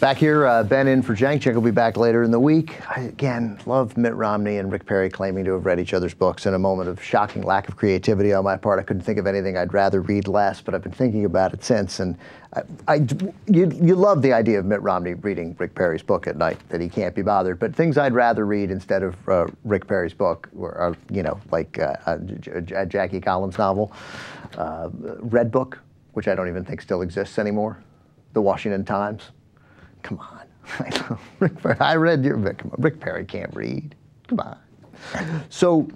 Back here, Ben in for Jank will be back later in the week. I, again, love Mitt Romney and Rick Perry claiming to have read each other's books. In a moment of shocking lack of creativity on my part, I couldn't think of anything I'd rather read less, but I've been thinking about it since. And you love the idea of Mitt Romney reading Rick Perry's book at night, that he can't be bothered. But things I'd rather read instead of Rick Perry's book, or, you know, like a Jackie Collins novel, Red Book, which I don't even think still exists anymore, The Washington Times. Come on. I read your book. Rick Perry can't read. Come on. So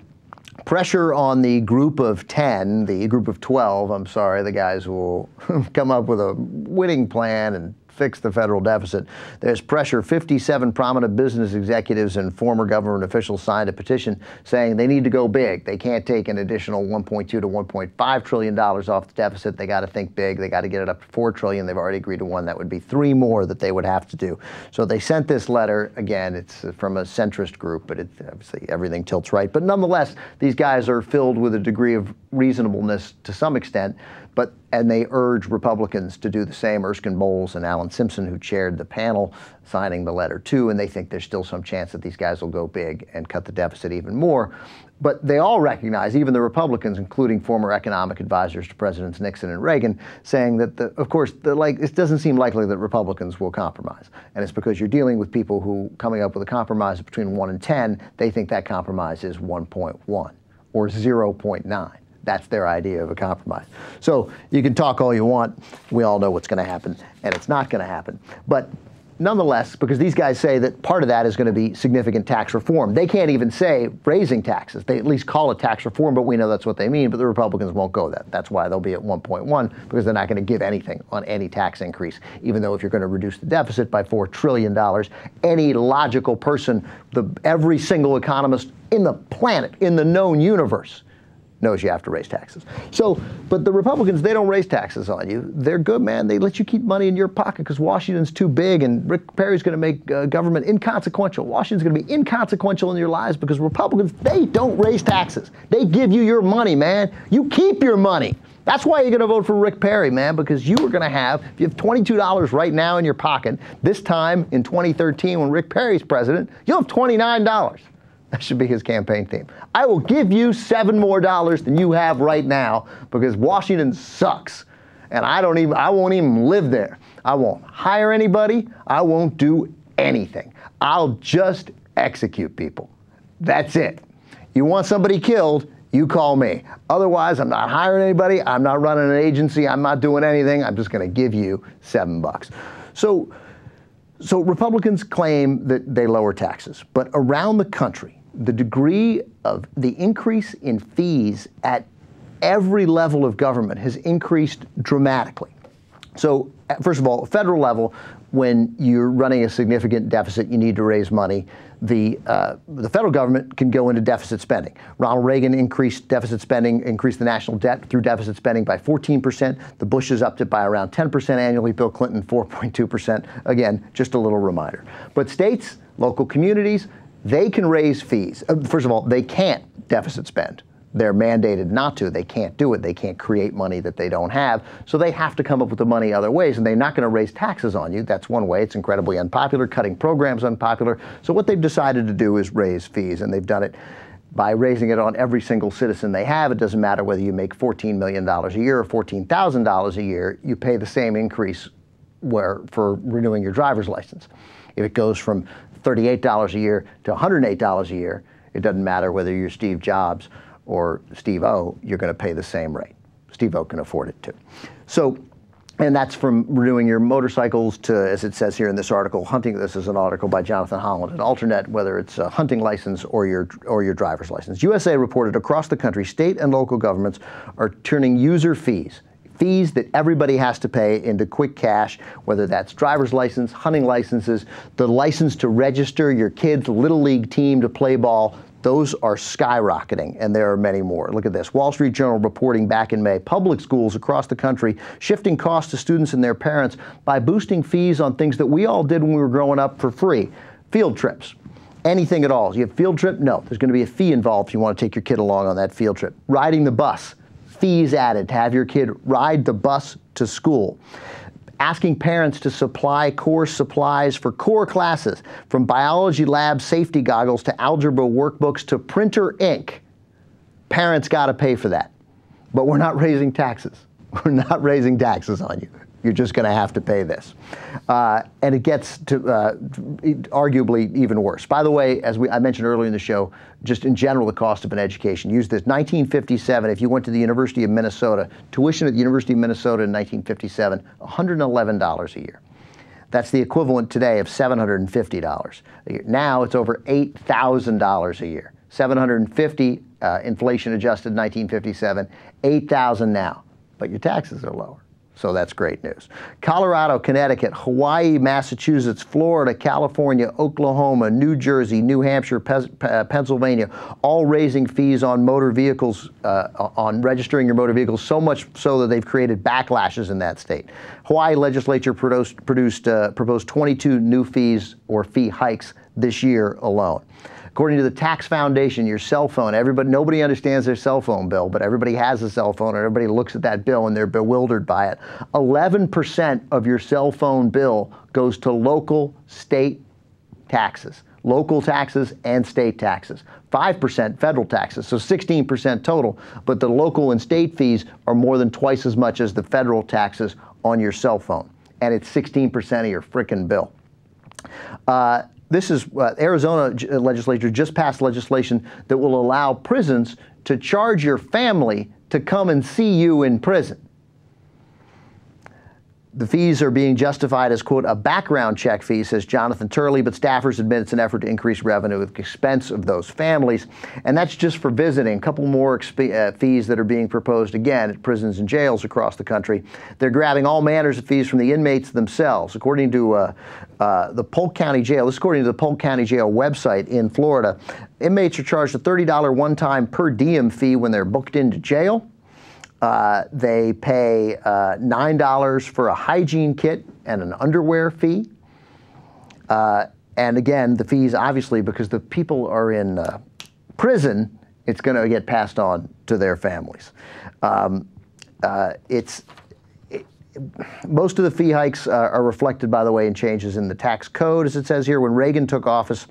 pressure on the group of 10, the group of 12, I'm sorry, the guys will come up with a winning plan and fix the federal deficit. There's pressure. 57 prominent business executives and former government officials signed a petition saying they need to go big. They can't take an additional $1.2 to $1.5 trillion off the deficit. They got to think big. They got to get it up to $4 trillion. They've already agreed to one. That would be 3 more that they would have to do. So they sent this letter. Again, it's from a centrist group, but it, obviously everything tilts right. But nonetheless, these guys are filled with a degree of reasonableness to some extent, but and they urge Republicans to do the same. Erskine Bowles and Alan Simpson, who chaired the panel, signing the letter too, and they think there's still some chance that these guys will go big and cut the deficit even more. But they all recognize, even the Republicans, including former economic advisors to Presidents Nixon and Reagan, saying that, of course, it doesn't seem likely that Republicans will compromise. And it's because you're dealing with people who, coming up with a compromise between 1 and 10, they think that compromise is 1.1 or 0.9. That's their idea of a compromise. So you can talk all you want. We all know what's going to happen, and it's not going to happen. But nonetheless, because these guys say that part of that is going to be significant tax reform. They can't even say raising taxes. They at least call it tax reform, but we know that's what they mean. But the Republicans won't go that. That's why they'll be at 1.1, because they're not going to give anything on any tax increase, even though if you're going to reduce the deficit by $4 trillion, any logical person, every single economist in the planet, in the known universe, knows you have to raise taxes. So, but the Republicans, they don't raise taxes on you. They're good, man. They let you keep money in your pocket because Washington's too big, and Rick Perry's going to make government inconsequential. Washington's going to be inconsequential in your lives because Republicans, they don't raise taxes. They give you your money, man. You keep your money. That's why you're going to vote for Rick Perry, man, because you are going to have, if you have $22 right now in your pocket, this time in 2013 when Rick Perry's president, you'll have $29. That should be his campaign theme. I will give you $7 more than you have right now because Washington sucks. And I won't even live there. I won't hire anybody. I won't do anything. I'll just execute people. That's it. You want somebody killed, you call me. Otherwise, I'm not hiring anybody. I'm not running an agency. I'm not doing anything. I'm just going to give you $7. So Republicans claim that they lower taxes, but around the country, the degree of the increase in fees at every level of government has increased dramatically. So, first of all, federal level, when you're running a significant deficit, you need to raise money. The federal government can go into deficit spending. Ronald Reagan increased deficit spending, increased the national debt through deficit spending by 14%. The Bushes upped it by around 10% annually. Bill Clinton, 4.2%. Again, just a little reminder. But states, local communities, they can raise fees. First of all, they can't deficit spend. They're mandated not to. They can't do it. They can't create money that they don't have. So they have to come up with the money other ways, and they're not going to raise taxes on you. That's one way. It's incredibly unpopular. Cutting programs unpopular. So what they've decided to do is raise fees, and they've done it by raising it on every single citizen they have. It doesn't matter whether you make $14 million a year or $14,000 a year. You pay the same increase for renewing your driver's license. If it goes from $38 a year to $108 a year, it doesn't matter whether you're Steve Jobs or Steve O, you're going to pay the same rate. Steve O can afford it too. So, and that's from renewing your motorcycles to, as it says here in this article, hunting. This is an article by Jonathan Holland at Alternet, whether it's a hunting license or your driver's license. USA reported across the country, state and local governments are turning user fees that everybody has to pay into quick cash, whether that's driver's license, hunting licenses, the license to register your kids' little league team to play ball. Those are skyrocketing, and there are many more. Look at this. Wall Street Journal reporting back in May, public schools across the country shifting costs to students and their parents by boosting fees on things that we all did when we were growing up for free. Field trips. Anything at all. You have field trip? No. There's going to be a fee involved if you want to take your kid along on that field trip. Riding the bus. Fees added to have your kid ride the bus to school. asking parents to supply course supplies for core classes, from biology lab safety goggles to algebra workbooks to printer ink. Parents got to pay for that. But we're not raising taxes. We're not raising taxes on you. You're just going to have to pay this. And it gets to arguably even worse. By the way, as I mentioned earlier in the show, just in general, the cost of an education. Use this. 1957, if you went to the University of Minnesota, tuition at the University of Minnesota in 1957, $111 a year. That's the equivalent today of $750 a year. Now it's over $8,000 a year. $750 inflation adjusted 1957, $8,000 now. But your taxes are lower. So that's great news. Colorado, Connecticut, Hawaii, Massachusetts, Florida, California, Oklahoma, New Jersey, New Hampshire, Pennsylvania, all raising fees on motor vehicles, on registering your motor vehicles, so much so that they've created backlashes in that state. Hawaii legislature proposed 22 new fees or fee hikes this year alone. According to the Tax Foundation, your cell phone, nobody understands their cell phone bill, but everybody has a cell phone, and everybody looks at that bill and they're bewildered by it. 11% of your cell phone bill goes to local state taxes. Local taxes and state taxes. 5% federal taxes, so 16% total, but the local and state fees are more than twice as much as the federal taxes on your cell phone. And it's 16% of your frickin' bill. This is Arizona legislature just passed legislation that will allow prisons to charge your family to come and see you in prison. The fees are being justified as, quote, a background check fee, says Jonathan Turley, but staffers admit it's an effort to increase revenue at the expense of those families. And that's just for visiting. A couple more fees that are being proposed, again, at prisons and jails across the country. They're grabbing all manners of fees from the inmates themselves. According to the Polk County Jail, this is according to the Polk County Jail website in Florida, inmates are charged a $30 one-time per diem fee when they're booked into jail. They pay $9 for a hygiene kit and an underwear fee. And again, the fees, obviously, because the people are in prison, it's going to get passed on to their families. Most of the fee hikes are reflected, by the way, in changes in the tax code, as it says here. When Reagan took office,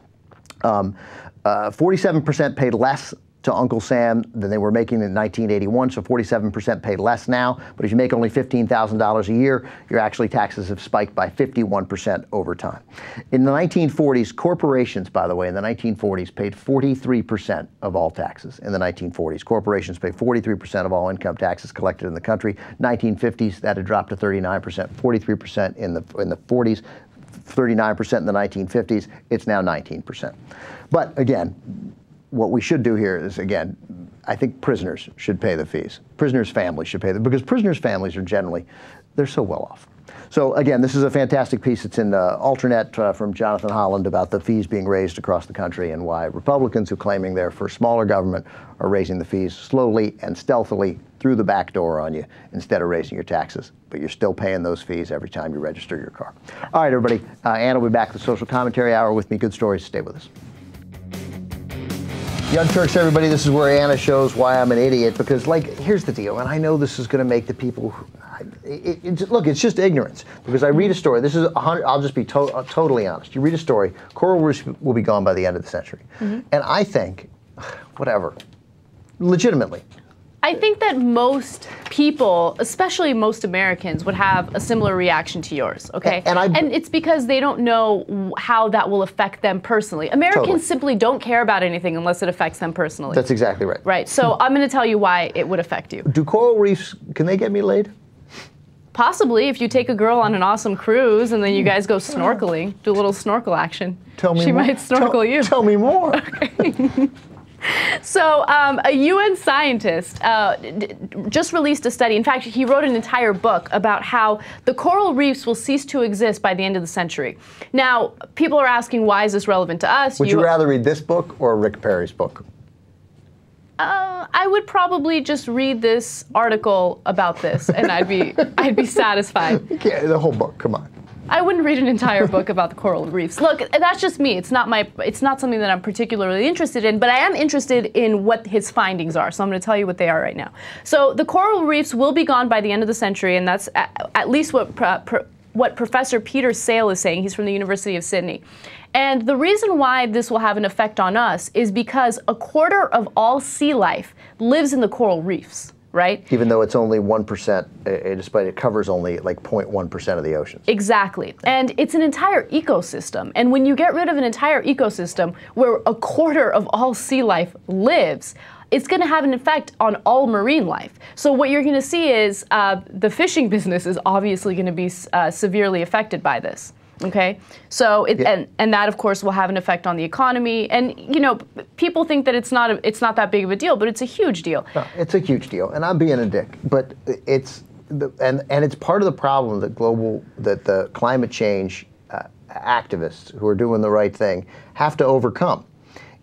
47% paid less to Uncle Sam than they were making in 1981, so 47% pay less now. But if you make only $15,000 a year, your actually taxes have spiked by 51% over time. In the 1940s, corporations, by the way, in the 1940s paid 43% of all taxes. In the 1940s, corporations paid 43% of all income taxes collected in the country. 1950s, that had dropped to 39%, 43% in the 40s. 39% in the 1950s, it's now 19%. But again, what we should do here is, again, I think prisoners should pay the fees. Prisoners' families should pay them, because prisoners' families are generally, they're so well off. So again, this is a fantastic piece. It's in Alternet from Jonathan Holland about the fees being raised across the country and why Republicans who are claiming they're for smaller government are raising the fees slowly and stealthily through the back door on you instead of raising your taxes. But you're still paying those fees every time you register your car. All right, everybody. Ann will be back at the Social Commentary Hour with me. Good stories. Stay with us. Young Turks, everybody, this is where Anna shows why I'm an idiot, because, like, here's the deal, and I know this is going to make the people who, look, it's just ignorance, because I read a story, this is, I'll just be totally honest, you read a story, coral reefs will be gone by the end of the century, and I think, whatever, legitimately. I think that most people, especially most Americans, would have a similar reaction to yours, okay? And it's because they don't know how that will affect them personally. Americans simply don't care about anything unless it affects them personally. That's exactly right. Right, so I'm going to tell you why it would affect you. Do coral reefs, can they get me laid? Possibly, if you take a girl on an awesome cruise and then you guys go snorkeling, do a little snorkel action. Tell me more. She might snorkel you. Tell me more. Okay. So a UN scientist just released a study. In fact, he wrote an entire book about how the coral reefs will cease to exist by the end of the century. Now, people are asking, why is this relevant to us? Would you rather read this book or Rick Perry's book? I would probably just read this article about this, and I'd be satisfied. You can't, the whole book, come on. I wouldn't read an entire book about the coral reefs. Look, that's just me. It's not my. It's not something that I'm particularly interested in, but I am interested in what his findings are. So I'm going to tell you what they are right now. So the coral reefs will be gone by the end of the century, and that's at least what Professor Peter Sale is saying. He's from the University of Sydney. And the reason why this will have an effect on us is because 1/4 of all sea life lives in the coral reefs, right? Even though it's only 1%, despite it covers only like 0.1% of the oceans. Exactly. And it's an entire ecosystem. And when you get rid of an entire ecosystem where 1/4 of all sea life lives, it's going to have an effect on all marine life. So what you're going to see is the fishing business is obviously going to be severely affected by this. Okay, so it, and that of course will have an effect on the economy. And you know, people think that it's not that big of a deal, but it's a huge deal. No, it's a huge deal, and I'm being a dick, but it's and it's part of the problem that the climate change activists who are doing the right thing have to overcome,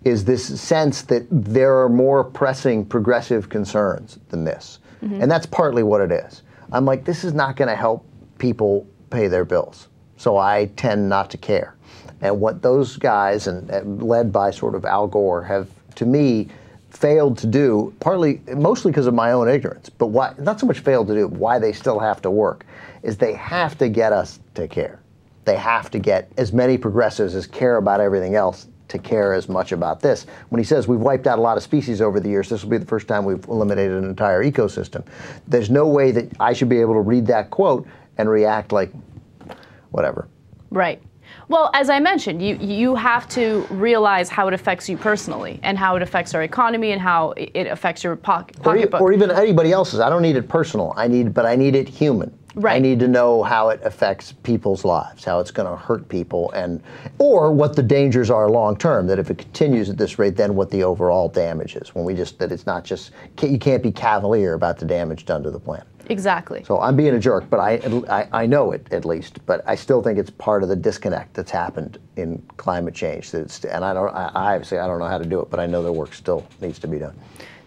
is this sense that there are more pressing progressive concerns than this, and that's partly what it is. I'm like, this is not going to help people pay their bills. So I tend not to care. And what those guys, and led by sort of Al Gore, have, to me, failed to do, partly, mostly because of my own ignorance, but why, not so much failed to do, why they still have to work, is they have to get us to care. They have to get as many progressives as care about everything else to care as much about this. When he says we've wiped out a lot of species over the years, this will be the first time we've eliminated an entire ecosystem. There's no way that I should be able to read that quote and react like, whatever. Right. Well, as I mentioned, you have to realize how it affects you personally, and how it affects our economy, and how it affects your pocketbook. Or even anybody else's. I don't need it personal. I need it human. Right. I need to know how it affects people's lives, how it's going to hurt people, and or what the dangers are long term. That if it continues at this rate, then what the overall damage is. When we just that it's not just you can't be cavalier about the damage done to the planet. Exactly. So I'm being a jerk, but I know it at least. But I still think it's part of the disconnect that's happened in climate change. That's, and I obviously I don't know how to do it, but I know the work still needs to be done.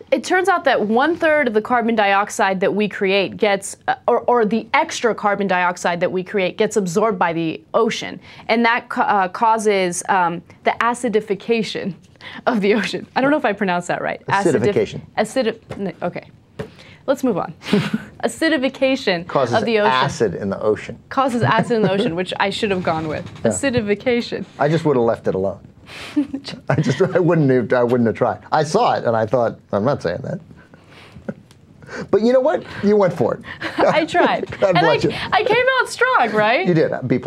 It turns out that 1/3 of the carbon dioxide that we create gets, or the extra carbon dioxide that we create gets absorbed by the ocean, and that causes the acidification of the ocean. I don't know if I pronounced that right. Acidification. Okay. Let's move on. Acidification causes of the ocean. Acid in the ocean. Causes acid in the ocean, which I should have gone with. Yeah. Acidification. I just would have left it alone. I wouldn't have tried. I saw it and I thought, I'm not saying that. But you know what? You went for it. I tried. God bless you. I came out strong, right? You did. B+.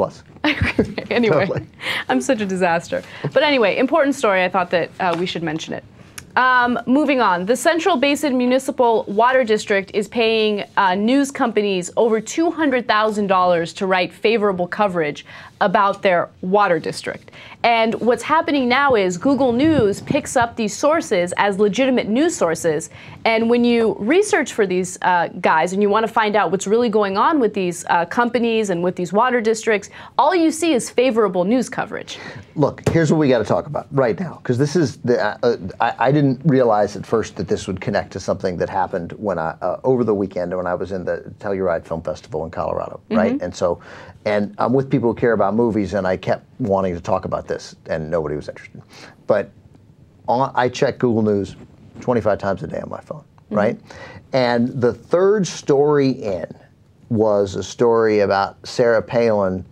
Anyway, totally. I'm such a disaster. But anyway, important story. I thought that we should mention it. Moving on, the Central Basin Municipal Water District is paying news companies over $200,000 to write favorable coverage about their water district. And what's happening now is Google News picks up these sources as legitimate news sources. And when you research for these guys and you want to find out what's really going on with these companies and with these water districts, all you see is favorable news coverage. Look, here's what we got to talk about right now, because this is the I didn't realize at first that this would connect to something that happened when I over the weekend when I was in the Telluride Film Festival in Colorado, right? And so, and I'm with people who care about movies, and I kept wanting to talk about this, and nobody was interested. But I check Google News 25 times a day on my phone, right? And the third story in was a story about Sarah Palin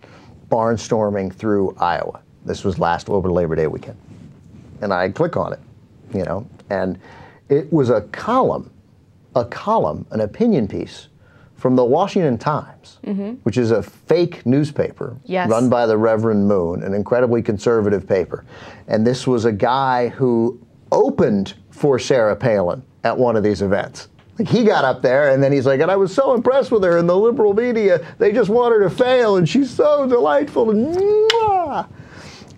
barnstorming through Iowa. This was last over Labor Day weekend, and I click on it, you know, and it was an opinion piece from the Washington Times, which is a fake newspaper run by the Reverend Moon, an incredibly conservative paper. And this was a guy who opened for Sarah Palin at one of these events. Like, he got up there and then he's like, and I was so impressed with her in the liberal media, they just want her to fail and she's so delightful. And mwah!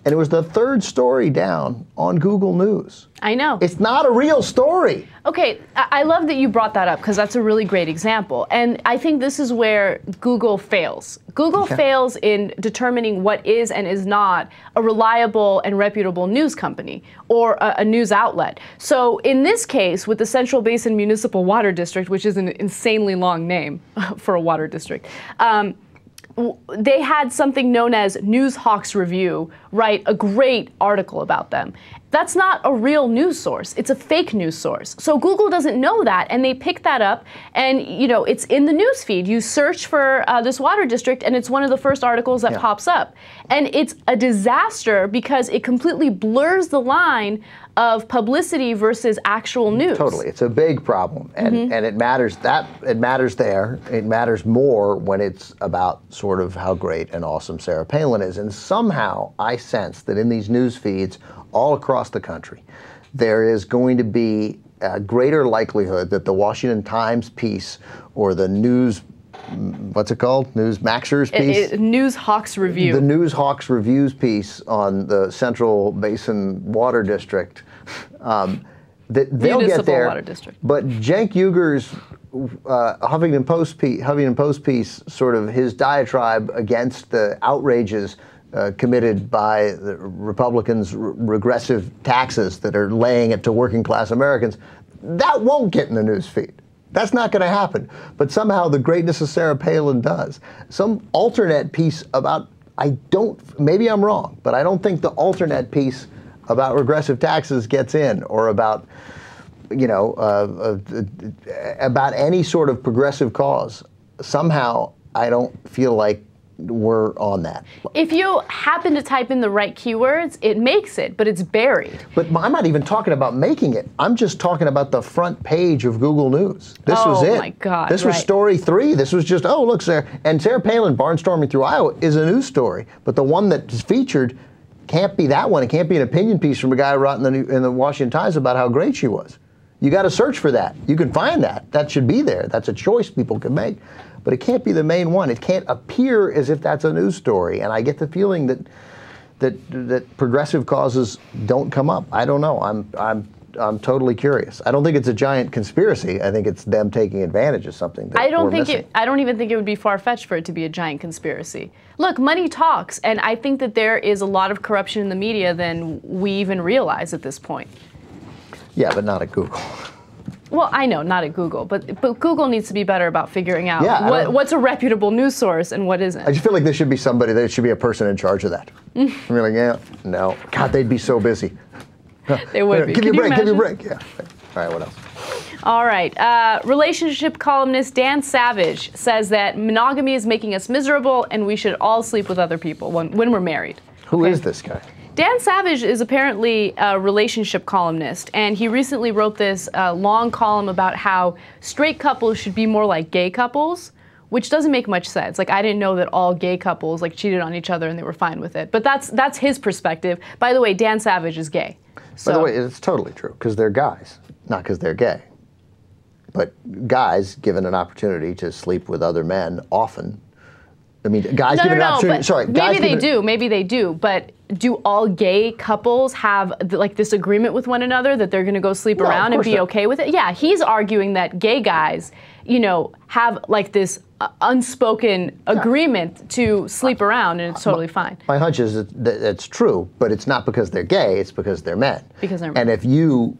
And it was the third story down on Google News. I know. It's not a real story. Okay, I love that you brought that up because that's a really great example. And I think this is where Google fails. Google fails in determining what is and is not a reliable and reputable news company or a news outlet. So in this case, with the Central Basin Municipal Water District, which is an insanely long name for a water district, they had something known as NewsHawks Review write a great article about them. That's not a real news source. It's a fake news source. So Google doesn't know that, and they pick that up, and you know it's in the news feed. You search for this water district, and it's one of the first articles that pops up. And it's a disaster because it completely blurs the line of publicity versus actual news. Totally, it's a big problem, and it matters it matters more when it's about sort of how great and awesome Sarah Palin is. And somehow I sense that in these news feeds all across the country, there is going to be a greater likelihood that the Washington Times piece or the news, what's it called? Newsmaxers piece? NewsHawks Review. The NewsHawks Reviews piece on the Central Basin Water District. They'll get there. Water District. But Cenk Uyghur's Huffington Post piece, sort of his diatribe against the outrages committed by the Republicans' regressive taxes that are laying it to working class Americans, that won't get in the news feed. That's not going to happen. But somehow the greatness of Sarah Palin does. Some Alternet piece about, maybe I'm wrong, but I don't think the Alternet piece about regressive taxes gets in, or about, you know, about any sort of progressive cause. Somehow I don't feel like we're on that. If you happen to type in the right keywords, it makes it, but it's buried. But I'm not even talking about making it. I'm just talking about the front page of Google News. This was it. Oh my God. This was story three. This was just, oh, look, Sarah. And Sarah Palin barnstorming through Iowa is a news story. But the one that's featured can't be that one. It can't be an opinion piece from a guy writing in the Washington Times about how great she was. You got to search for that. You can find that. That should be there. That's a choice people can make. But it can't be the main one. It can't appear as if that's a news story. And I get the feeling that progressive causes don't come up. I don't know. I'm totally curious. I don't think it's a giant conspiracy. I think it's them taking advantage of something that I don't even think it would be far-fetched for it to be a giant conspiracy. Look, money talks, and I think that there is a lot of corruption in the media than we even realize at this point. Yeah, but not at Google. Well, I know, not at Google, but Google needs to be better about figuring out what's a reputable news source and what isn't. I just feel like there should be somebody, there should be a person in charge of that. I'm like, yeah, no. God, they'd be so busy. They would be. Give me a break, give me a break. Yeah. All right, what else? All right. Relationship columnist Dan Savage says that monogamy is making us miserable and we should all sleep with other people when we're married. Who is this guy? Dan Savage is apparently a relationship columnist, and he recently wrote this long column about how straight couples should be more like gay couples, which doesn't make much sense. Like, I didn't know that all gay couples like cheated on each other and they were fine with it. But that's his perspective. By the way, Dan Savage is gay. So. By the way, it's totally true, because they're guys, not because they're gay. But guys, given an opportunity to sleep with other men often, I mean, guys give it an opportunity. Sorry, guys maybe they do, but do all gay couples have like this agreement with one another that they're going to go sleep around and be okay with it? Yeah, he's arguing that gay guys, you know, have like this unspoken agreement to sleep around, and it's totally fine. My hunch is that that's true, but it's not because they're gay, it's because they're men. Because they're men. And if you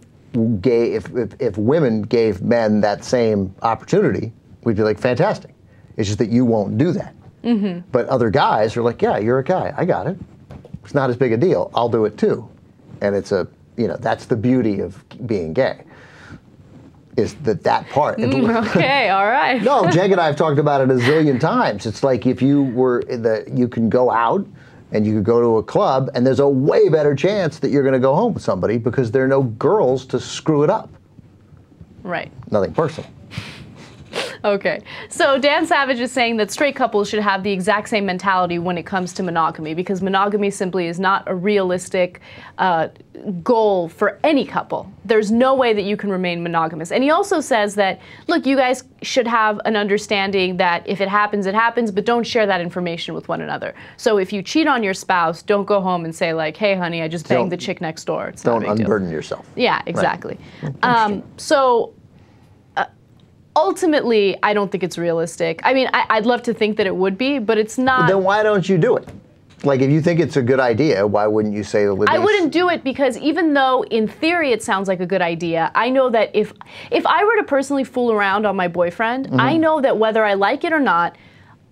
gay, if women gave men that same opportunity, we'd be like, fantastic. It's just that you won't do that. Mm-hmm. But other guys are like, yeah, you're a guy. I got it. It's not as big a deal. I'll do it too. And it's a, you know, that's the beauty of being gay, is that part. Okay, all right. No, Jake and I have talked about it a zillion times. It's like if you were, you can go out and you could go to a club and there's a way better chance that you're going to go home with somebody because there are no girls to screw it up. Right. Nothing personal. Okay, so Dan Savage is saying that straight couples should have the exact same mentality when it comes to monogamy, because monogamy simply is not a realistic goal for any couple. There's no way that you can remain monogamous. And he also says that, look, you guys should have an understanding that if it happens, it happens, but don't share that information with one another. So if you cheat on your spouse, don't go home and say like, hey, honey, I just banged the chick next door. It's not a big deal. Don't unburden yourself. Yeah, exactly. Right. So. Ultimately, I don't think it's realistic. I mean, I'd love to think that it would be, but it's not. Then why don't you do it? Like, if you think it's a good idea, why wouldn't you say the living? I wouldn't do it because even though in theory it sounds like a good idea, I know that if I were to personally fool around on my boyfriend, I know that whether I like it or not,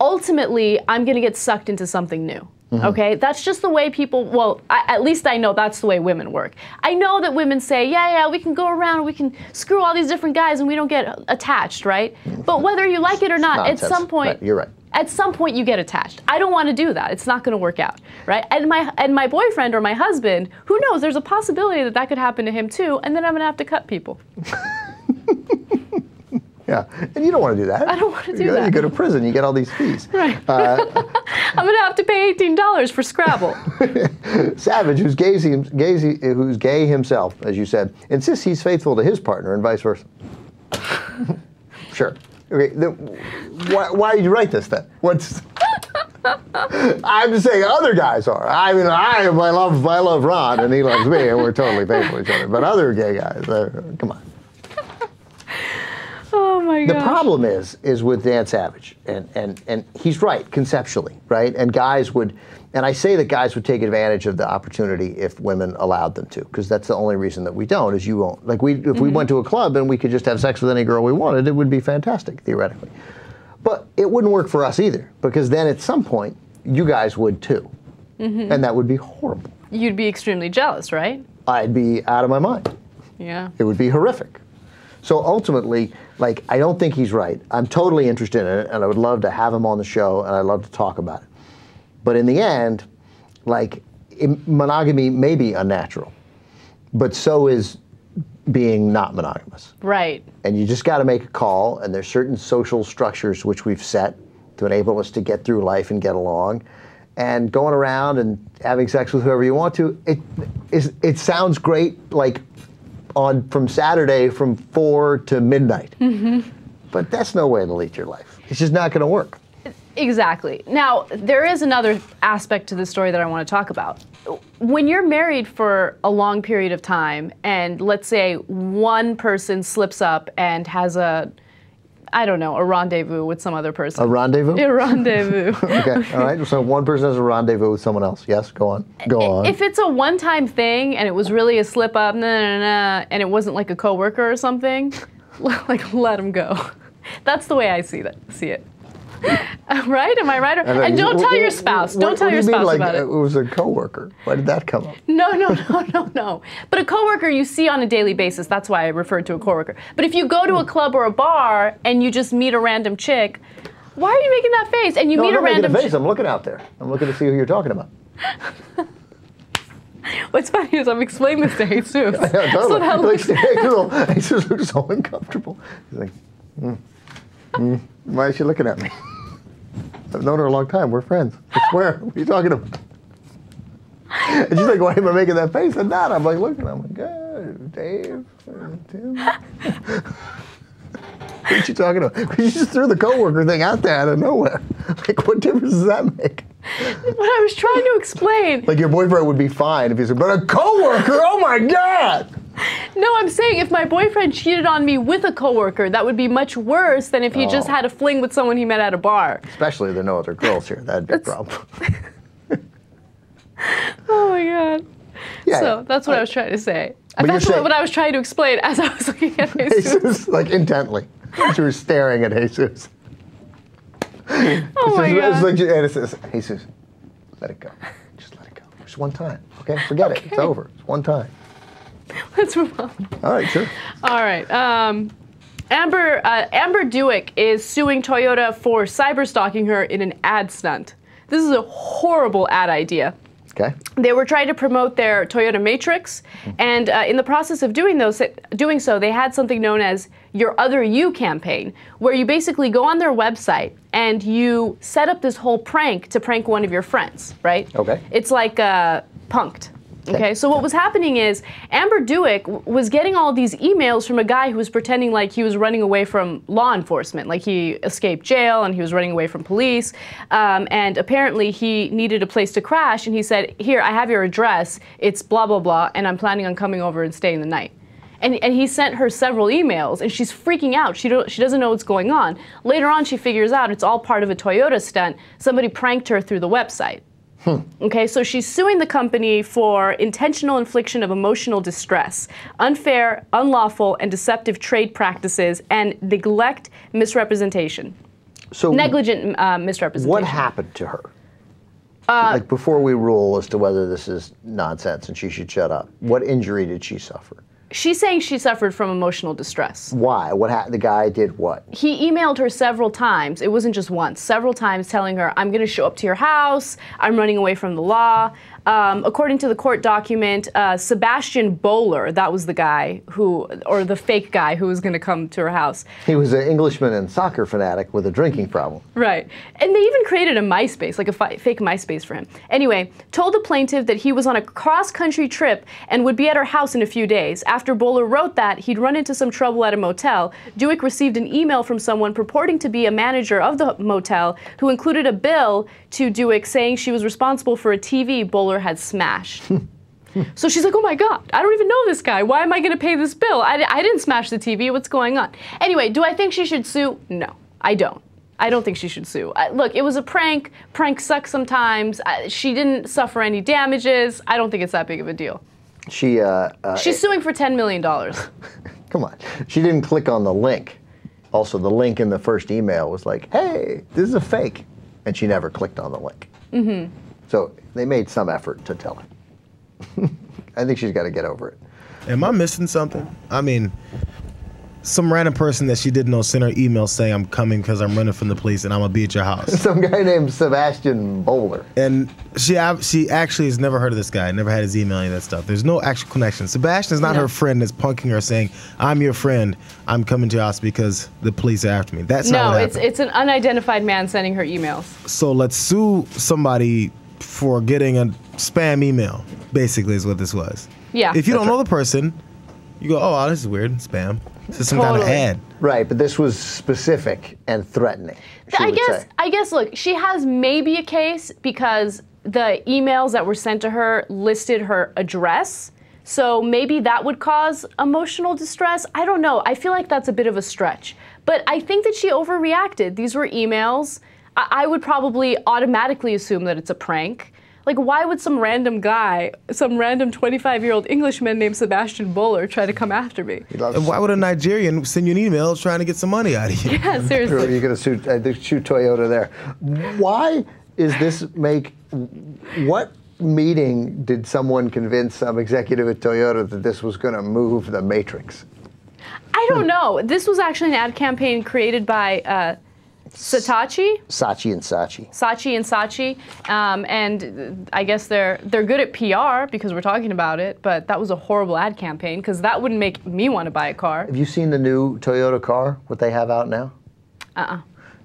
ultimately I'm going to get sucked into something new. Okay, that's just the way people, well, at least I know that's the way women work. I know that women say, yeah, we can go around and we can screw all these different guys and we don't get attached, right? But whether you like it or not, at some point, you're right. At some point you get attached. I don't want to do that. It's not going to work out, right? And my boyfriend or my husband, who knows, there's a possibility that that could happen to him too, and then I'm going to have to cut people. Yeah, and you don't want to do that. I don't want to do that. You go to prison, you get all these fees. Right. I'm going to have to pay $18 for Scrabble. Savage, who's gay himself, as you said, insists he's faithful to his partner and vice versa. Sure. Okay. Then, why did you write this then? What's? I'm just saying other guys are. I mean, I love Ron and he loves me and we're totally faithful to each other. But other gay guys, come on. Oh my gosh. The problem is with Dan Savage, and he's right conceptually, right? And guys would, and I say that guys would take advantage of the opportunity if women allowed them to, because that's the only reason that we don't is you won't. Like we, if we went to a club and we could just have sex with any girl we wanted, it would be fantastic theoretically. But it wouldn't work for us either, because then at some point you guys would too, and that would be horrible. You'd be extremely jealous, right? I'd be out of my mind. Yeah. It would be horrific. So ultimately, like, I don't think he's right. I'm totally interested in it, and I would love to have him on the show, and I'd love to talk about it. But in the end, like, monogamy may be unnatural, but so is being not monogamous. Right. And you just got to make a call, and there's certain social structures which we've set to enable us to get through life and get along. And going around and having sex with whoever you want to, it sounds great, like, from Saturday from 4 to midnight. But that's no way to lead your life. It's just not going to work. Exactly. Now, there is another aspect to the story that I want to talk about. When you're married for a long period of time, and let's say one person slips up and has a, I don't know, a rendezvous with some other person. A rendezvous? A rendezvous. Okay, all right, so one person has a rendezvous with someone else. Yes, go on, go on. If it's a one-time thing and it was really a slip-up, and it wasn't like a coworker or something, like, let them go. That's the way I see it. Right? Am I right? And don't tell your spouse. Don't tell your spouse about it. It was a coworker. Why did that come up? No. But a coworker you see on a daily basis. That's why I referred to a coworker. But if you go to a club or a bar and you just meet a random chick, why are you making that face? And you meet a random chick. I'm looking out there. I'm looking to see who you're talking about. What's funny is I'm explaining this to Jesus. I know, totally. Jesus looks so uncomfortable. He's like, why is she looking at me? I've known her a long time. We're friends. I swear. What are you talking about? And she's like, why am I making that face? And that, I'm like, looking. I'm like, God, Dave, Tim. What are you talking about? Because you just threw the coworker thing out there out of nowhere. Like, what difference does that make? What I was trying to explain. Like, your boyfriend would be fine if he said, but a coworker? Oh my God! No, I'm saying if my boyfriend cheated on me with a coworker, that would be much worse than if he just had a fling with someone he met at a bar. Especially if there are no other girls here. That'd be a problem. Oh my God. Yeah, so that's what I was trying to say. That's what I was trying to explain as I was looking at Jesus. Like intently. She was staring at Jesus. Oh my God. Like, Jesus, let it go. Just let it go. Just one time. Okay? Forget it. It's over. It's one time. Let's move on. All right, sure. All right. Amber Duick is suing Toyota for cyberstalking her in an ad stunt. This is a horrible ad idea. Okay. They were trying to promote their Toyota Matrix, and in the process of doing so, they had something known as Your Other You campaign, where you basically go on their website and you set up this whole prank to prank one of your friends, right? Okay. It's like Punk'd. Okay, so what was happening is Amber Duick was getting all these emails from a guy who was pretending like he was running away from law enforcement, like he escaped jail and he was running away from police, and apparently he needed a place to crash, and he said, here, I have your address, it's blah, blah, blah, and I'm planning on coming over and staying the night. And he sent her several emails, and she's freaking out. She doesn't know what's going on. Later on, she figures out it's all part of a Toyota stunt. Somebody pranked her through the website. Okay, so she's suing the company for intentional infliction of emotional distress, unfair, unlawful, and deceptive trade practices, and neglect, misrepresentation. So negligent misrepresentation. What happened to her? Like, before we rule as to whether this is nonsense and she should shut up, what injury did she suffer? She's saying she suffered from emotional distress. Why? What happened? The guy did what? He emailed her several times. It wasn't just once. Several times telling her, I'm going to show up to your house. I'm running away from the law. According to the court document, Sebastian Bowler, that was the guy who, or the fake guy who was going to come to her house. He was an Englishman and soccer fanatic with a drinking problem. Right. And they even created a MySpace, like a fake MySpace for him. Anyway, told the plaintiff that he was on a cross-country trip and would be at her house in a few days. After Bowler wrote that, he'd run into some trouble at a motel. Duick received an email from someone purporting to be a manager of the motel who included a bill to Duick saying she was responsible for a TV Bowler had smashed. So she's like, oh my God, I don't even know this guy. Why am I going to pay this bill? I didn't smash the TV. What's going on? Anyway, do I think she should sue? No, I don't. I don't think she should sue. Look, it was a prank. Pranks suck sometimes. She didn't suffer any damages. I don't think it's that big of a deal. She she's suing for $10 million. Come on. She didn't click on the link. Also, the link in the first email was like, hey, this is a fake. And she never clicked on the link. Mm-hmm. So they made some effort to tell her. I think she's got to get over it. Am I missing something? I mean, some random person that she didn't know sent her email saying, I'm coming because I'm running from the police and I'm going to be at your house. Some guy named Sebastian Bowler. And she actually has never heard of this guy, never had his email, any of that stuff. There's no actual connection. Sebastian is not her friend that's punking her saying, I'm your friend, I'm coming to your house because the police are after me. That's not what happened. No, it's an unidentified man sending her emails. So let's sue somebody for getting a spam email, basically, is what this was. Yeah. If you don't know the person, you go, oh, this is weird, spam. This is some kind of ad. Right, but this was specific and threatening, I guess, look, she has maybe a case because the emails that were sent to her listed her address, so maybe that would cause emotional distress. I don't know. I feel like that's a bit of a stretch. But I think that she overreacted. These were emails. I would probably automatically assume that it's a prank. Like, why would some random guy, some random 25-year-old Englishman named Sebastian Bowler try to come after me? And why would a Nigerian send you an email trying to get some money out of you? Yeah, seriously. You're going to sue Toyota there. Why is this what meeting did someone convince some executive at Toyota that this was going to move the Matrix? I don't know. This was actually an ad campaign created by... Saatchi & Saatchi. And I guess they're good at PR because we're talking about it, but that was a horrible ad campaign because that wouldn't make me want to buy a car. Have you seen the new Toyota car, what they have out now? Uh-uh.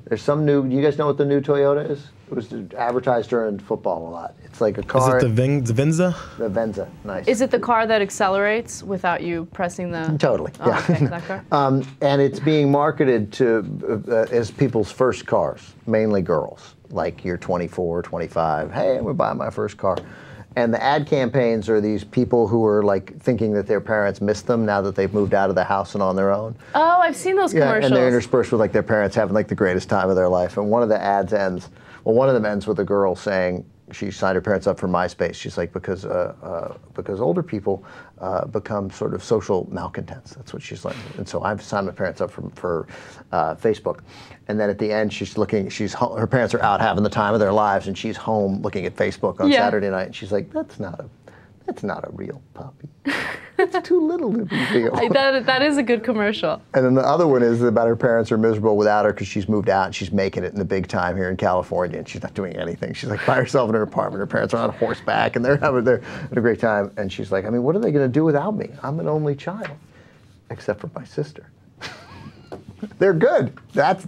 There's some new, do you guys know what the new Toyota is? It was advertised during football a lot. It's like a car. Is it the Venza? The Venza, nice. Is it the car that accelerates without you pressing the? Totally. Oh, yeah. Okay, that car. And it's being marketed to as people's first cars, mainly girls. Like you're 24, 25. Hey, I'm gonna buy my first car. And the ad campaigns are these people who are like thinking that their parents missed them now that they've moved out of the house and on their own. Oh, I've seen those commercials. And they're interspersed with like their parents having like the greatest time of their life. And one of the ads ends. Well, one of them ends with a girl saying she signed her parents up for MySpace. She's like, because older people become sort of social malcontents. That's what she's like. And so I've signed my parents up for Facebook. And then at the end, she's looking. Her parents are out having the time of their lives, and she's home looking at Facebook on Saturday night. And she's like, that's not a real puppy. It's too little to be real. That is a good commercial. And then the other one is about her parents are miserable without her because she's moved out and she's making it in the big time here in California and she's not doing anything. She's like by herself in her apartment. Her parents are on horseback and they're having a great time. And she's like, I mean, what are they going to do without me? I'm an only child, except for my sister. They're good. That's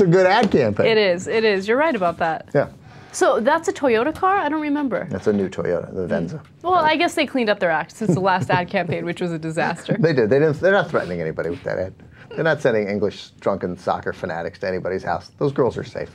a good ad campaign. It is. It is. You're right about that. Yeah. So that's a Toyota car? I don't remember. That's a new Toyota, the Venza. Well, I guess they cleaned up their act since the last ad campaign, which was a disaster. They did. They're not threatening anybody with that ad. They're not sending English drunken soccer fanatics to anybody's house. Those girls are safe.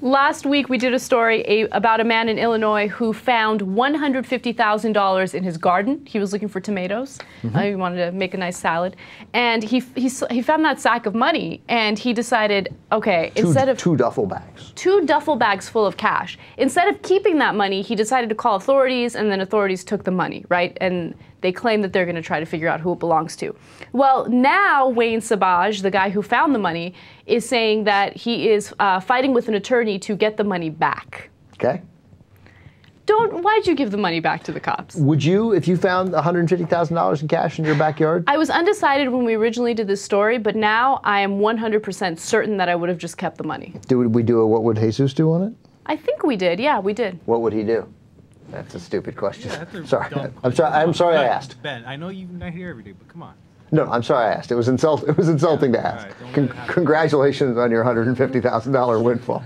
Last week, we did a story about a man in Illinois who found $150,000 in his garden. He was looking for tomatoes. Mm-hmm. He wanted to make a nice salad. And he found that sack of money, and he decided, okay, instead of... Two duffel bags. Two duffel bags full of cash. Instead of keeping that money, he decided to call authorities, and then authorities took the money, right? And They claim that they're going to try to figure out who it belongs to. Well, now Wayne Savage, the guy who found the money, is saying that he is fighting with an attorney to get the money back. Okay. Why'd you give the money back to the cops? Would you, if you found $150,000 in cash in your backyard? I was undecided when we originally did this story, but now I am 100% certain that I would have just kept the money. Did we do a what would Jesus do on it? I think we did. Yeah, we did. What would he do? That's a stupid question. Yeah, sorry. I'm sorry. I'm sorry I asked. Ben, I know you're not here every day, but come on. No, I'm sorry I asked. It was insulting to ask. Right, congratulations on your $150,000 windfall.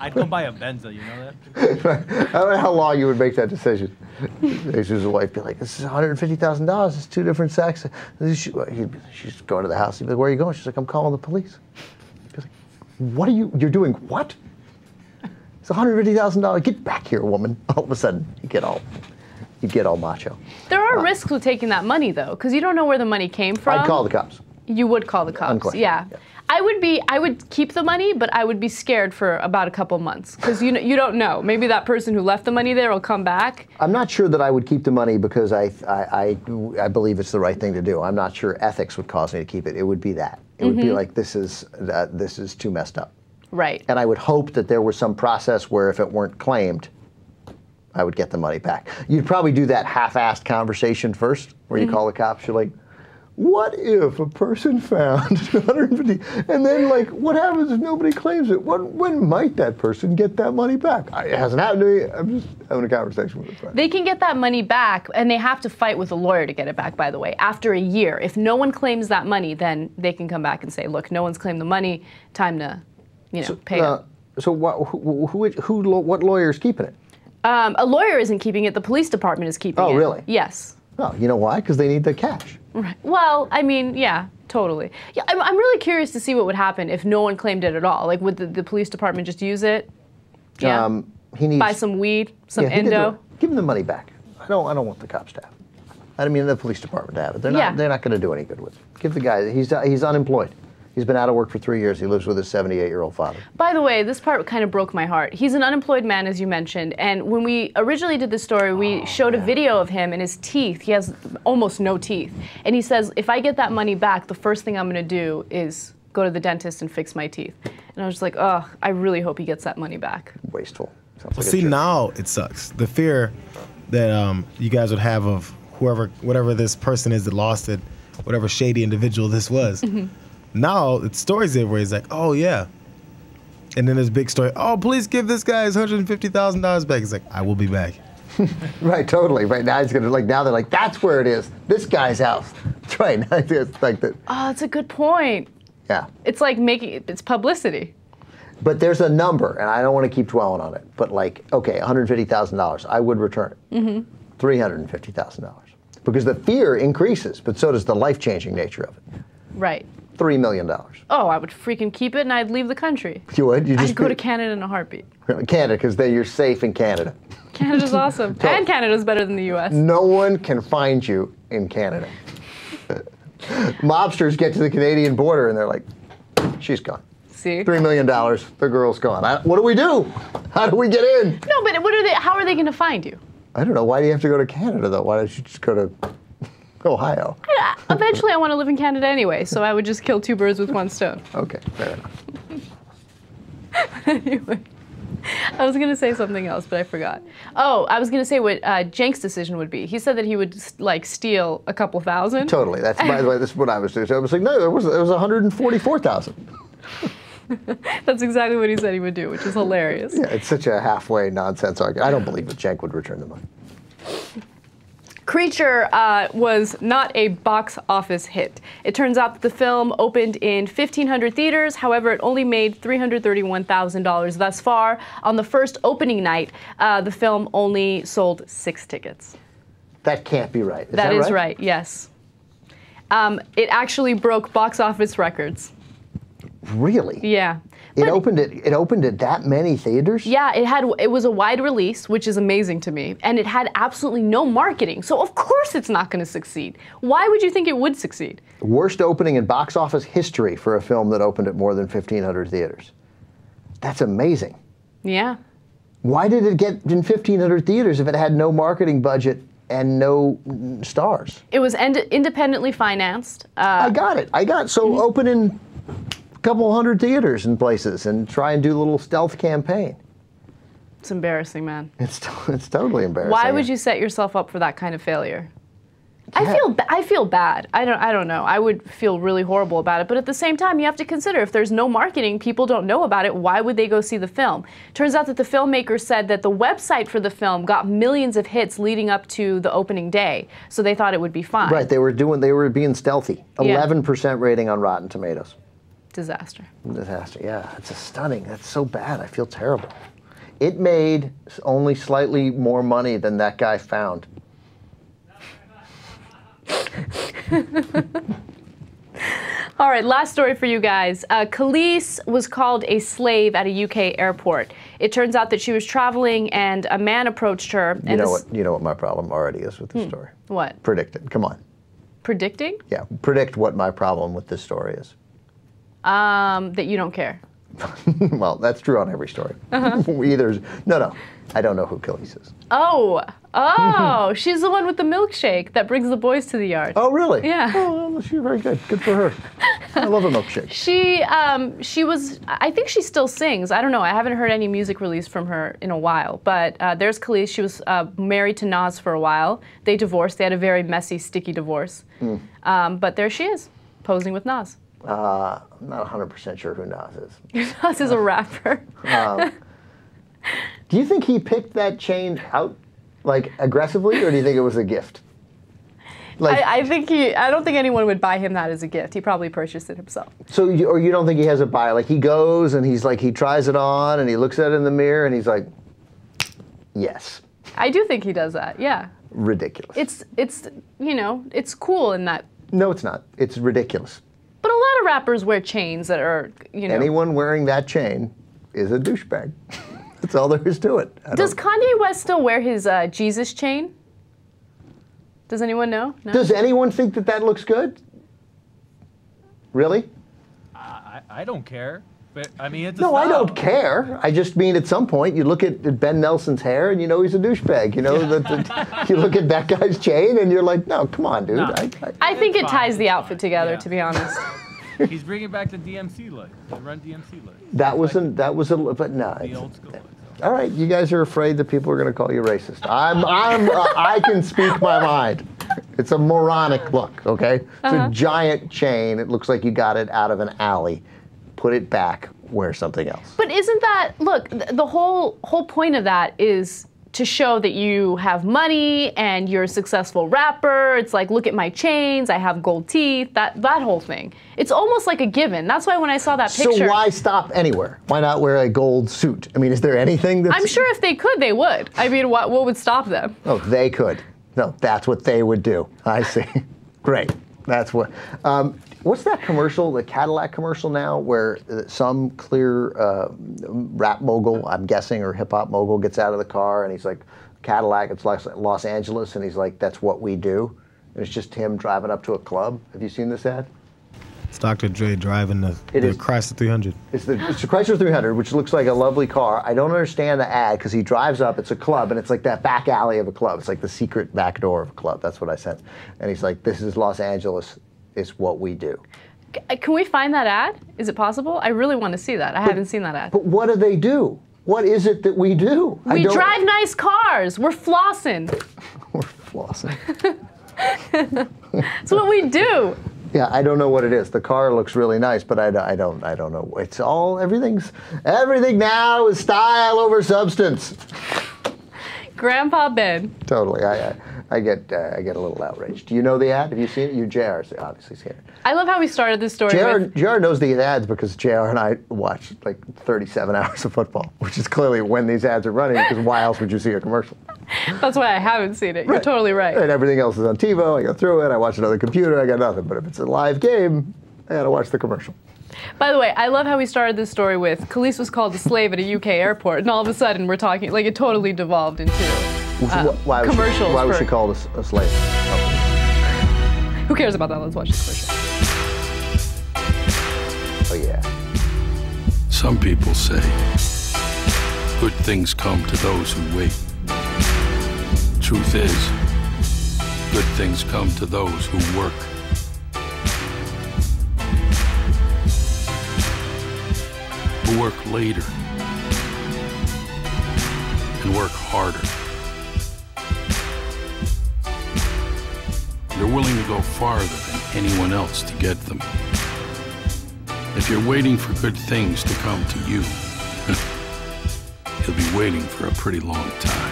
I'd go buy a Venza, you know that? I don't know how long you would make that decision. His wife would be like, this is $150,000. It's two different sacks. She's going to the house. He'd be like, where are you going? She's like, I'm calling the police. He'd be like, what are you? You're doing what? It's $150,000. Get back here, woman. All of a sudden, you get all macho. There are risks with taking that money, though, because you don't know where the money came from. I'd call the cops. You would call the cops, yeah. I would keep the money, but I would be scared for about a couple months, because you don't know. Maybe that person who left the money there will come back. I'm not sure that I would keep the money because I believe it's the right thing to do. I'm not sure ethics would cause me to keep it. It would be that. It would be like, this is too messed up. Right. And I would hope that there was some process where if it weren't claimed, I would get the money back. You'd probably do that half-assed conversation first, where you call the cops, you're like, what if a person found 250, and then like, what happens if nobody claims it? When might that person get that money back? It hasn't happened to me, I'm just having a conversation with a friend. They can get that money back, and they have to fight with a lawyer to get it back, by the way, after a year. If no one claims that money, then they can come back and say, look, no one's claimed the money, time to, you know, pay up. So what lawyer's keeping it? A lawyer isn't keeping it, the police department is keeping it. Oh, really? Yes. Oh, you know why? Because they need the cash. Right. Well, I mean, yeah, totally. Yeah, I'm really curious to see what would happen if no one claimed it at all. Like, would the police department just use it? Yeah. He needs, buy some weed, some endo. Give him the money back. I don't want the cops to have it. I mean, the police department to have it. They're not going to do any good with it. Give the guy, he's unemployed. He's been out of work for 3 years. He lives with his 78-year-old father. By the way, this part kind of broke my heart. He's an unemployed man, as you mentioned. And when we originally did this story, we showed a video of him and his teeth. He has almost no teeth. And he says, if I get that money back, the first thing I'm going to do is go to the dentist and fix my teeth. And I was just like, oh, I really hope he gets that money back. Wasteful. Sounds like a joke. Now it sucks. The fear that you guys would have of whatever this person is that lost it, whatever shady individual this was. Now it's stories everywhere. It's like, oh yeah, and then this big story. Oh, please give this guy his $150,000 back. It's like, I will be back. Right, totally. Right now he's gonna like. Now they're like, that's where it is. This guy's house. That's right. Now it's like that. Oh, that's a good point. Yeah. It's like it's publicity. But there's a number, and I don't want to keep dwelling on it. But like, okay, $150,000. I would return it. $350,000, because the fear increases, but so does the life-changing nature of it. Right. $3 million. Oh, I would freaking keep it, and I'd leave the country. You would? I'd go to Canada in a heartbeat. Canada, because you're safe in Canada. Canada's awesome. So, and Canada's better than the U.S. No one can find you in Canada. Mobsters get to the Canadian border, and they're like, she's gone. See? $3 million, the girl's gone. What do we do? How do we get in? No, but how are they going to find you? I don't know. Why do you have to go to Canada, though? Why don't you just go to Ohio? Eventually, I want to live in Canada anyway, so I would just kill two birds with one stone. Okay, fair enough. Anyway, I was going to say something else, but I forgot. Oh, I was going to say what Jenk's decision would be. He said that he would, like, steal a couple thousand. Totally. That's, by the way, this is what I was doing. So I was like, no, there was 144,000. That's exactly what he said he would do, which is hilarious. Yeah, it's such a halfway nonsense argument. I don't believe that Jenk would return the money. Creature was not a box office hit. It turns out that the film opened in 1,500 theaters. However, it only made $331,000 thus far. On the first opening night, the film only sold 6 tickets. That can't be right. That is right, yes. It actually broke box office records. Really? Yeah. It opened at that many theaters? Yeah, it was a wide release, which is amazing to me, and it had absolutely no marketing. So of course it's not going to succeed. Why would you think it would succeed? Worst opening in box office history for a film that opened at more than 1,500 theaters. That's amazing. Yeah. Why did it get in 1,500 theaters if it had no marketing budget and no stars. It was independently financed. I got it. So open in a couple hundred theaters and places and try and do a little stealth campaign. It's embarrassing, man. It's totally embarrassing. Why would you set yourself up for that kind of failure? Yeah. I feel bad. I don't know. I would feel really horrible about it, but at the same time, you have to consider if there's no marketing, people don't know about it, why would they go see the film? Turns out that the filmmaker said that the website for the film got millions of hits leading up to the opening day, so they thought it would be fine. Right, they were being stealthy. 11% rating on Rotten Tomatoes. Disaster. Disaster. Yeah, it's a stunning. That's so bad. I feel terrible. It made only slightly more money than that guy found. All right, last story for you guys. Kelis was called a slave at a UK airport. It turns out that she was traveling and a man approached her. And you know what my problem already is with this story? What? Predict it. Come on. Predicting? Yeah. Predict what my problem with this story is. That you don't care. Well, that's true on every story. I don't know who Kelis is. Oh, she's the one with the milkshake that brings the boys to the yard. Oh, really? Yeah. Oh, she's very good. Good for her. I love a milkshake. I think she still sings. I don't know. I haven't heard any music released from her in a while. But there's Kelis. She was married to Nas for a while. They divorced. They had a very messy, sticky divorce. But there she is, posing with Nas. I'm not 100% sure who Nas is. Nas is a rapper. Do you think he picked that chain out, like, aggressively, or do you think it was a gift? Like, I don't think anyone would buy him that as a gift. He probably purchased it himself. So, or you don't think he has a buyer? Like, he goes and he's like, he tries it on and he looks at it in the mirror and he's like, yes. I do think he does that. Yeah. Ridiculous. It's you know, it's cool in that. No, it's not. It's ridiculous. But a lot of rappers wear chains that are, you know. Anyone wearing that chain is a douchebag. That's all there is to it. Does Kanye West still wear his Jesus chain? Does anyone know? No? Does anyone think that that looks good? Really? I don't care. But, I mean, it's I don't care. I just mean at some point you look at Ben Nelson's hair and you know he's a douchebag. You know, you look at that guy's chain and you're like, no, come on, dude. No. I think it ties the outfit together, to be honest. He's bringing back the DMC look, the Run DMC look. The old school look. All right, you guys are afraid that people are going to call you racist. I can speak my mind. It's a moronic look, okay? It's a giant chain. It looks like you got it out of an alley. Put it back, wear something else. But isn't that, look, the whole point of that is to show that you have money and you're a successful rapper. It's like, look at my chains, I have gold teeth, that whole thing. It's almost like a given. That's why when I saw that picture. So why stop anywhere? Why not wear a gold suit? I mean, is there anything that's. I'm sure if they could, they would. I mean, what would stop them? Oh, they could. No, that's what they would do. I see. Great. That's what. What's that commercial, the Cadillac commercial now, where some clear rap mogul, I'm guessing, or hip-hop mogul gets out of the car and he's like, Cadillac, it's Los Angeles, and he's like, that's what we do. And it's just him driving up to a club. Have you seen this ad? It's Dr. Dre driving the Chrysler 300. It's the Chrysler 300, which looks like a lovely car. I don't understand the ad because he drives up, it's a club, and it's like that back alley of a club. It's like the secret back door of a club. That's what I sense. And he's like, this is Los Angeles. It's what we do. Can we find that ad? Is it possible? I really want to see that. I haven't seen that ad. But what do they do? What is it that we do? We drive nice cars. We're flossing. We're flossing. That's what we do. Yeah, I don't know what it is. The car looks really nice, but I don't know. It's all, everything now is style over substance. Grandpa Ben. Totally. I get a little outraged. Do you know the ad? Have you seen it? JR's obviously seen it. I love how we started this story. JR knows the ads because JR and I watched like 37 hours of football, which is clearly when these ads are running, because why else would you see a commercial? That's why I haven't seen it. You're totally right. And everything else is on TiVo. I go through it. I watch it on the computer. I got nothing. But if it's a live game, I got to watch the commercial. By the way, I love how we started this story with Kelis was called a slave at a UK airport, and all of a sudden we're talking, like it totally devolved into commercials. Why was she called a slave? Oh. Who cares about that? Let's watch the commercial. Oh, yeah. Some people say good things come to those who wait. Truth is, good things come to those who work. Who work later. And work harder. They're willing to go farther than anyone else to get them. If you're waiting for good things to come to you, you'll be waiting for a pretty long time.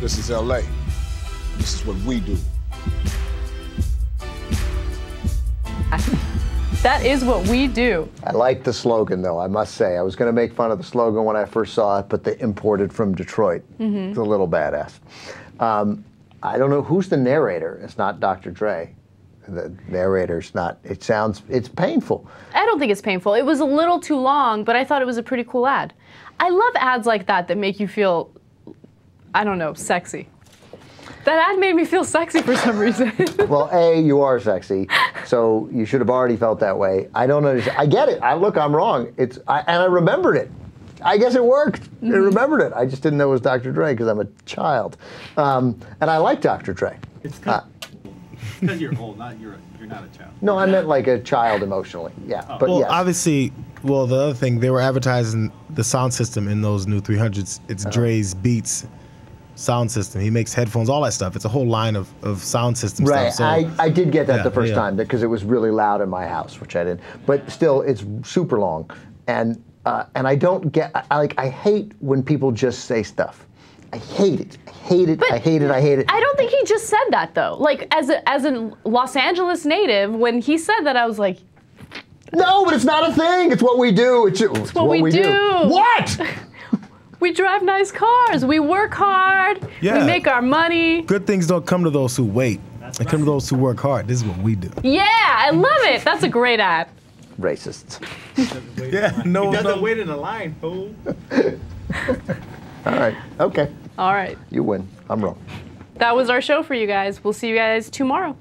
This is LA. This is what we do. That is what we do. I like the slogan, though, I must say. I was going to make fun of the slogan when I first saw it, but they imported from Detroit. It's a little badass. I don't know who's the narrator. It's not Dr. Dre. The narrator's not, it sounds, it's painful. I don't think it's painful. It was a little too long, but I thought it was a pretty cool ad. I love ads like that that make you feel, I don't know, sexy. That ad made me feel sexy for some reason. Well, A, you are sexy, so you should have already felt that way. I don't understand. I get it. Look, I'm wrong. And I remembered it. I guess it worked. I remembered it. I just didn't know it was Dr. Dre because I'm a child. And I like Dr. Dre. It's because you're old, you're not a child. No, I meant like a child emotionally. Yeah. Oh. But well, yes. Obviously, well, the other thing, they were advertising the sound system in those new 300s. It's Dre's Beats sound system. He makes headphones, all that stuff. It's a whole line of sound system stuff. Right. So, I did get that the first time because it was really loud in my house, which I didn't. But still, it's super long. And I don't get, I hate when people just say stuff. I hate it. I hate it. But I hate it. I hate it. I don't think he just said that, though. Like, as a Los Angeles native, when he said that, I was like, no, but it's not a thing. It's what we do. It's what we do. What? We drive nice cars. We work hard. Yeah. We make our money. Good things don't come to those who wait. They come to those who work hard. This is what we do. Yeah, I love it. That's a great ad. Racists. Yeah, no, doesn't wait in a line, fool. All right. Okay. All right. You win. I'm wrong. That was our show for you guys. We'll see you guys tomorrow.